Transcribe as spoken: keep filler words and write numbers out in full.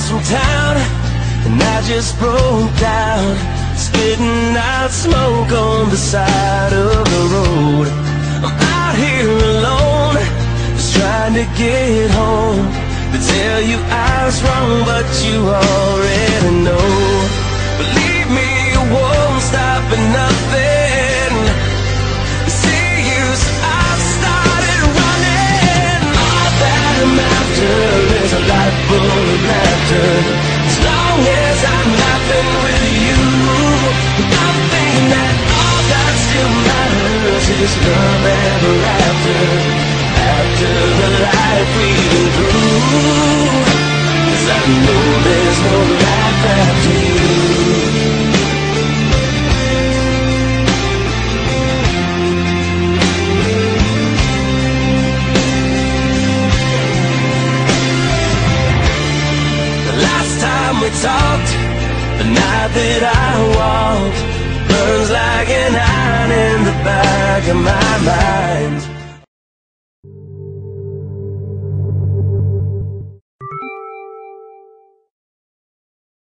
Town, and I just broke down, spitting out smoke on the side of the road. I'm out here alone, just trying to get home. They tell you I was wrong, but you already know. Believe me, it won't stop at nothing. See you, so I started running. All that I'm after is a life full of laughter. As long as I'm laughing with you, I'm thinking that all that still matters is love ever after, after the life we've been through. 'Cause I know there's no life after you. We talked the night that I walked, burns like an iron in the back of my mind.